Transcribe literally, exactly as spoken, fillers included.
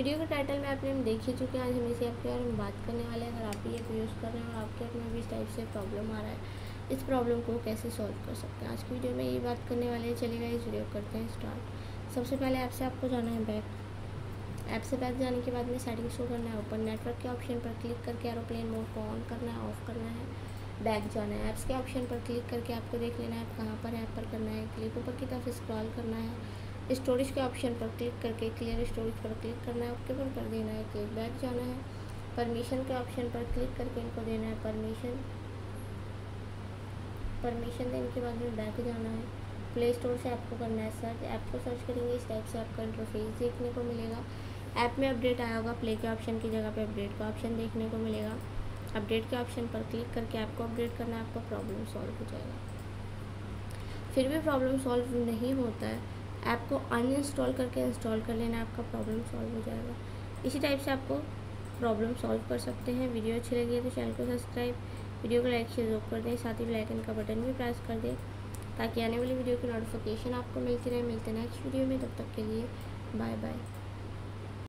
Video के title में आपने हम देख ही चुके हैं। आज हम इसी ऐप के बारे में बात करने वाले हैं। अगर आप ये ऐप यूज़ कर रहे हैं और आपके ऐप में भी इस टाइप से प्रॉब्लम आ रहा है, इस प्रॉब्लम को कैसे सॉल्व कर सकते हैं, आज की वीडियो में ये बात करने वाले हैं। चलिए इस वीडियो करते हैं स्टार्ट। सबसे पहले ऐप से आपको जाना है बैक। ऐप से बैक जाने के बाद में सेटिंग्स को करना है ओपन। नेटवर्क के ऑप्शन पर क्लिक करके एरोप्लेन मोड को ऑन करना है, ऑफ करना है, बैक जाना है। ऐप्स के ऑप्शन पर क्लिक करके आपको देख लेना है आप कहाँ पर ऐप पर करना है। क्लिक ऊपर की तरफ स्क्रॉल करना है, स्टोरेज के ऑप्शन पर क्लिक करके क्लियर स्टोरेज पर क्लिक करना है, ओके पर कर देना है, क्लिक बैक जाना है। परमिशन के ऑप्शन पर क्लिक करके इनको देना है परमिशन। परमिशन देने के बाद में बैक जाना है। प्ले स्टोर से आपको करना है सर्च। ऐप को सर्च करेंगे, इस टाइप से आपका इंटरफेस देखने को मिलेगा। ऐप में अपडेट आया होगा, प्ले के ऑप्शन की जगह पे अपडेट का ऑप्शन देखने को मिलेगा। अपडेट के ऑप्शन पर क्लिक करके आपको अपडेट करना है, आपका प्रॉब्लम सॉल्व हो जाएगा। फिर भी प्रॉब्लम सॉल्व नहीं होता है, ऐप को अनइंस्टॉल करके इंस्टॉल कर लेना, आपका प्रॉब्लम सॉल्व हो जाएगा। इसी टाइप से आपको प्रॉब्लम सॉल्व कर सकते हैं। वीडियो अच्छी लगी है तो चैनल को सब्सक्राइब, वीडियो को लाइक शेयर कर दें, साथ ही बेल आइकन का बटन भी प्रेस कर दें ताकि आने वाली वीडियो की नोटिफिकेशन आपको मिलती रहे। मिलते हैं नेक्स्ट वीडियो में, तब तक के लिए बाय बाय।